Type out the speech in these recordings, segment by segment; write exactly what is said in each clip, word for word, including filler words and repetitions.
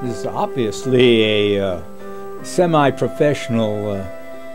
This is obviously a uh, semi-professional uh,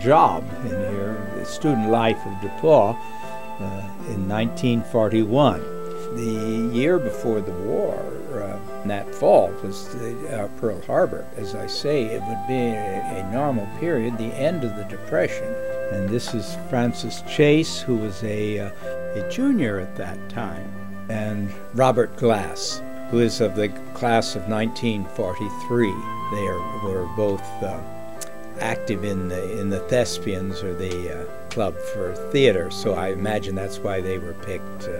job in here, the student life of DePauw uh, in nineteen forty-one. The year before the war, uh, that fall, was the, uh, Pearl Harbor. As I say, it would be a, a normal period, the end of the Depression. And this is Francis Chase, who was a, uh, a junior at that time, and Robert Glass, who is of the class of nineteen forty-three. They are, were both uh, active in the, in the Thespians, or the uh, club for theater, so I imagine that's why they were picked uh, uh,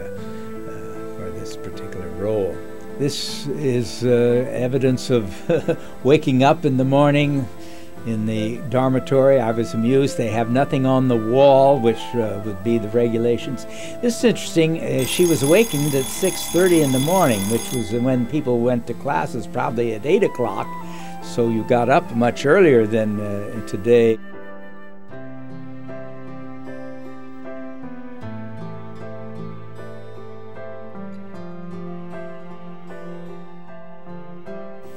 for this particular role. This is uh, evidence of waking up in the morning in the dormitory. I was amused. They have nothing on the wall, which uh, would be the regulations. This is interesting. Uh, she was awakened at six thirty in the morning, which was when people went to classes, probably at eight o'clock. So you got up much earlier than uh, today.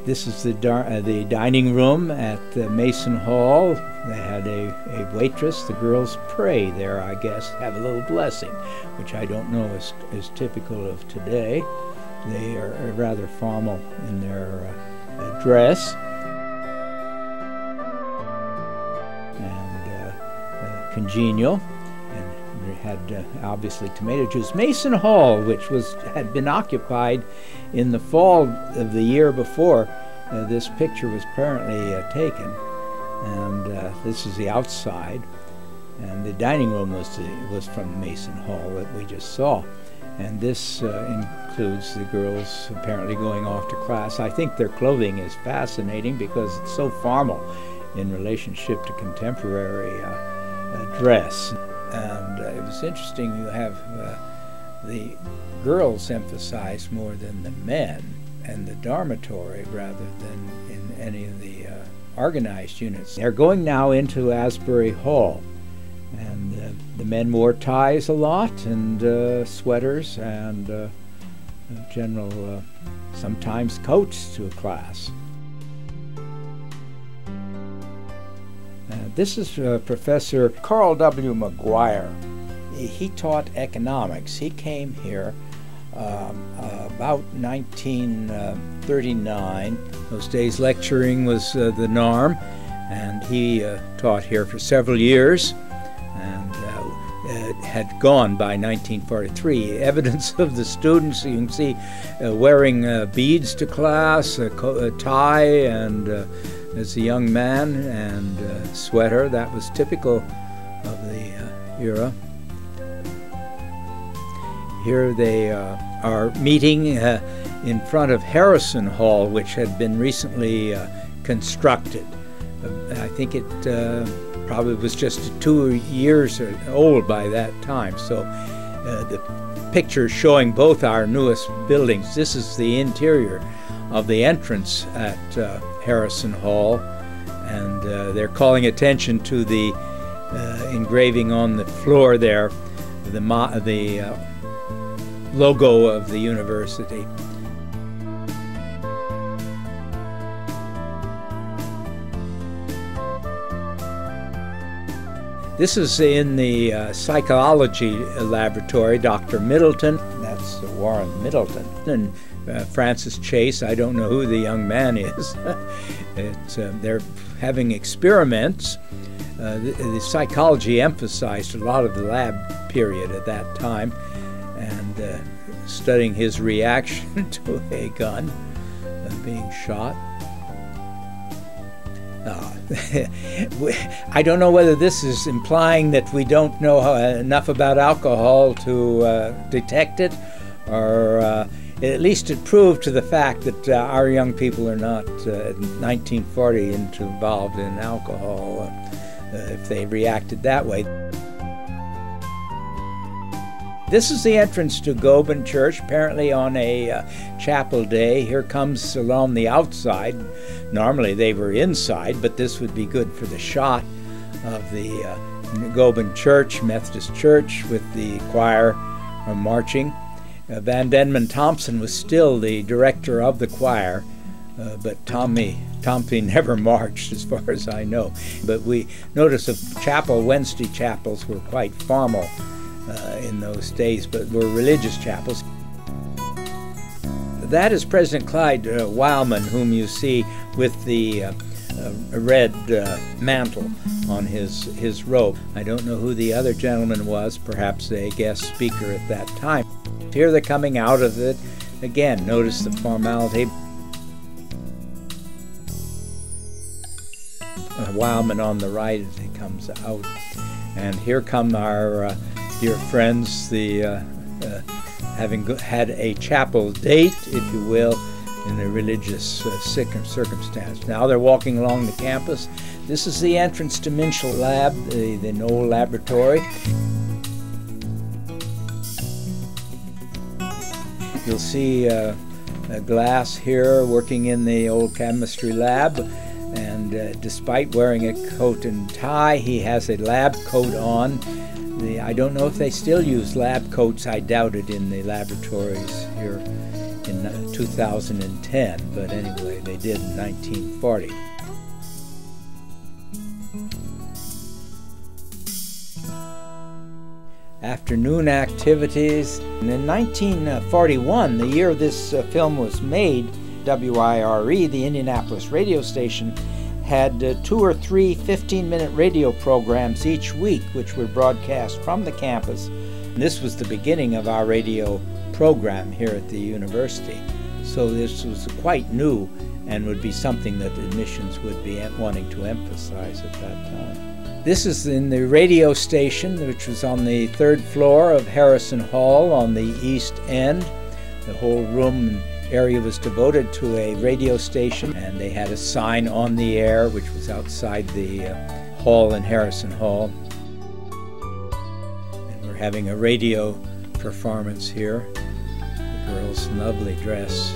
This is the, uh, the dining room at uh, Mason Hall. They had a, a waitress. The girls pray there, I guess, have a little blessing, which I don't know is, is typical of today. They are rather formal in their uh, dress. And uh, uh, congenial. And they had uh, obviously tomato juice. Mason Hall, which was had been occupied in the fall of the year before, uh, this picture was apparently uh, taken, and uh, this is the outside, and the dining room was the, was from Mason Hall that we just saw, and this uh, includes the girls apparently going off to class. I think their clothing is fascinating because it's so formal in relationship to contemporary uh, uh, dress, and uh, it was interesting. You have uh, the girls emphasized more than the men, and the dormitory rather than in any of the uh, organized units. They're going now into Asbury Hall, and uh, the men wore ties a lot, and uh, sweaters, and uh, general uh, sometimes coats to a class. Uh, this is uh, Professor Carl W. McGuire. He taught economics. He came here um, uh, about nineteen thirty-nine. Those days lecturing was uh, the norm, and he uh, taught here for several years, and uh, it had gone by nineteen forty-three. Evidence of the students, you can see uh, wearing uh, beads to class, a, co a tie, and uh, as a young man, and uh, sweater. That was typical of the uh, era. Here they uh, are meeting uh, in front of Harrison Hall, which had been recently uh, constructed. Uh, I think it uh, probably was just two years old by that time. So uh, the picture showing both our newest buildings. This is the interior of the entrance at uh, Harrison Hall, and uh, they're calling attention to the uh, engraving on the floor there, the, mo the uh, logo of the university. This is in the uh, psychology laboratory, Doctor Middleton. That's uh, Warren Middleton. And uh, Francis Chase, I don't know who the young man is. It's, uh, they're having experiments. Uh, the, the psychology emphasized a lot of the lab period at that time, and uh, studying his reaction to a gun uh, being shot. Uh, we, I don't know whether this is implying that we don't know how, uh, enough about alcohol to uh, detect it, or uh, at least it proved to the fact that uh, our young people are not uh, in nineteen forty involved in alcohol uh, uh, if they reacted that way. This is the entrance to Gobin Church, apparently on a uh, chapel day. Here comes along the outside. Normally they were inside, but this would be good for the shot of the uh, Gobin Church, Methodist Church, with the choir uh, marching. Uh, Van Denman Thompson was still the director of the choir Uh, but Tommy, Tompe never marched, as far as I know. But we noticed the chapel, Wednesday chapels were quite formal uh, in those days, but were religious chapels. That is President Clyde uh, Wildman, whom you see with the uh, uh, red uh, mantle on his, his robe. I don't know who the other gentleman was, perhaps a guest speaker at that time. Here they're coming out of it. Again, notice the formality. Wildman on the right as he comes out. And here come our uh, dear friends, the uh, uh, having go had a chapel date, if you will, in a religious uh, circumstance. Now they're walking along the campus. This is the entrance to Minchel Lab, the, the Knoll Laboratory. You'll see uh, a Glass here working in the old chemistry lab. And uh, despite wearing a coat and tie, he has a lab coat on. The, I don't know if they still use lab coats. I doubt it in the laboratories here in uh, two thousand ten, but anyway, they did in nineteen forty. Afternoon activities. And in nineteen forty-one, the year this uh, film was made, W I R E, the Indianapolis radio station, had uh, two or three fifteen-minute radio programs each week which were broadcast from the campus. And this was the beginning of our radio program here at the university. So this was quite new and would be something that admissions would be wanting to emphasize at that time. This is in the radio station, which was on the third floor of Harrison Hall on the east end. The whole room area was devoted to a radio station, and they had a sign on the air which was outside the uh, hall in Harrison Hall. And we're having a radio performance here. The girls in lovely dress.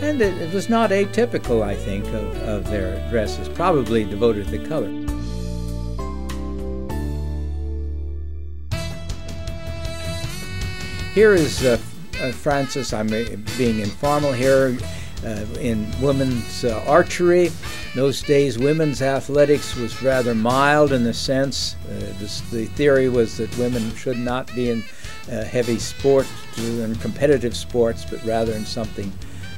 And it, it was not atypical, I think, of, of their dresses, probably devoted to color. Here is uh, Uh, Francis, I'm uh, being informal here, uh, in women's uh, archery. In those days, women's athletics was rather mild in the sense. Uh, this, the theory was that women should not be in uh, heavy sport and competitive sports, but rather in something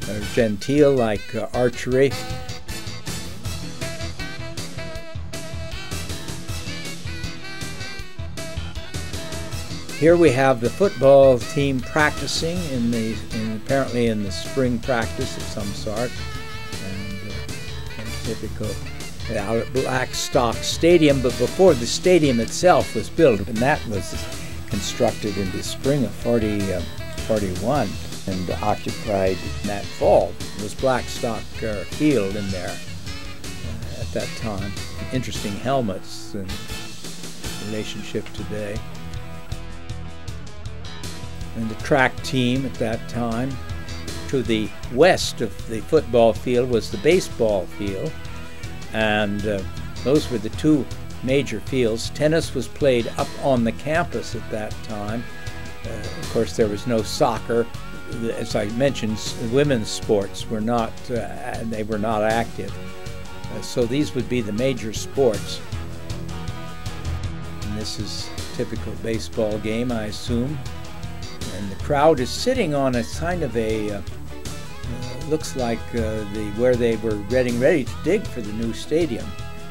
uh, genteel like uh, archery. Here we have the football team practicing, in the, in, apparently in the spring practice of some sort. And, uh, and typical out at Blackstock Stadium, but before the stadium itself was built, and that was constructed in the spring of forty, uh, forty-one and occupied that fall. It was Blackstock uh, Field in there uh, at that time. Interesting helmets in relationship today. And the track team at that time. To the west of the football field was the baseball field, and uh, those were the two major fields. Tennis was played up on the campus at that time. Uh, of course, there was no soccer. As I mentioned, women's sports were not, uh, they were not active. Uh, so these would be the major sports. And this is a typical baseball game, I assume. And the crowd is sitting on a kind of a, uh, uh, looks like uh, the where they were getting ready to dig for the new stadium.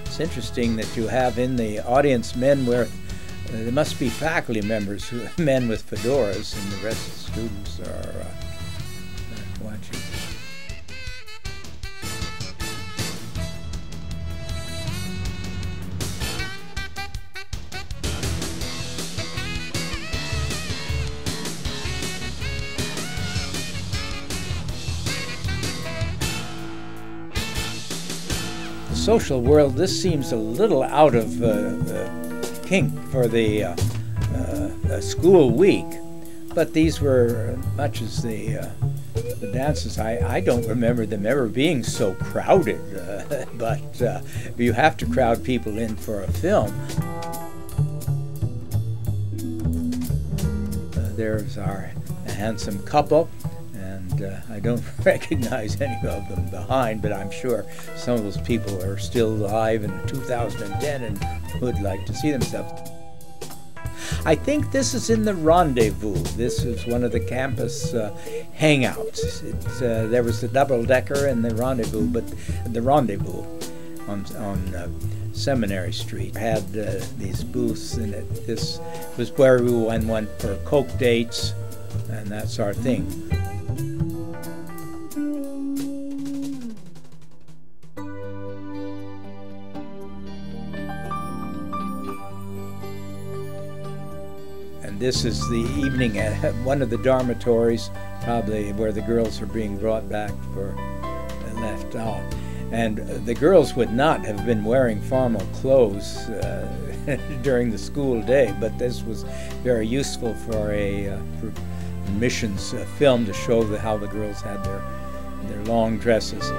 It's interesting that you have in the audience men where, uh, there must be faculty members, who, men with fedoras, and the rest of the students are uh, watching. Social world, this seems a little out of uh, uh, kink for the uh, uh, school week, but these were, much as the, uh, the dances, I, I don't remember them ever being so crowded, uh, but uh, you have to crowd people in for a film. Uh, there's our handsome couple, and uh, I don't recognize any of them behind, but I'm sure some of those people are still alive in two thousand ten and would like to see themselves. I think this is in the Rendezvous. This is one of the campus uh, hangouts. It, uh, there was the double-decker and the Rendezvous, but the Rendezvous on, on uh, Seminary Street had uh, these booths, and it, this was where we went, went for Coke dates, and that's our thing. And this is the evening at one of the dormitories, probably where the girls are being brought back for left out. And the girls would not have been wearing formal clothes uh, during the school day, but this was very useful for a uh, for missions uh, film to show the, how the girls had their, their long dresses.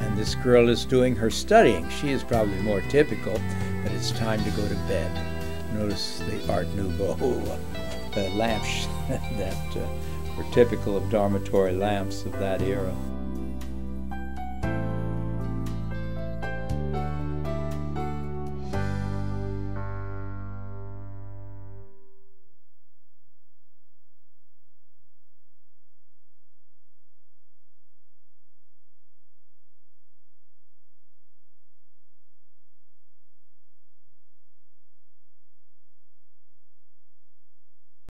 And this girl is doing her studying. She is probably more typical, but it's time to go to bed. Notice the Art Nouveau uh, uh, lamps that uh, were typical of dormitory lamps of that era.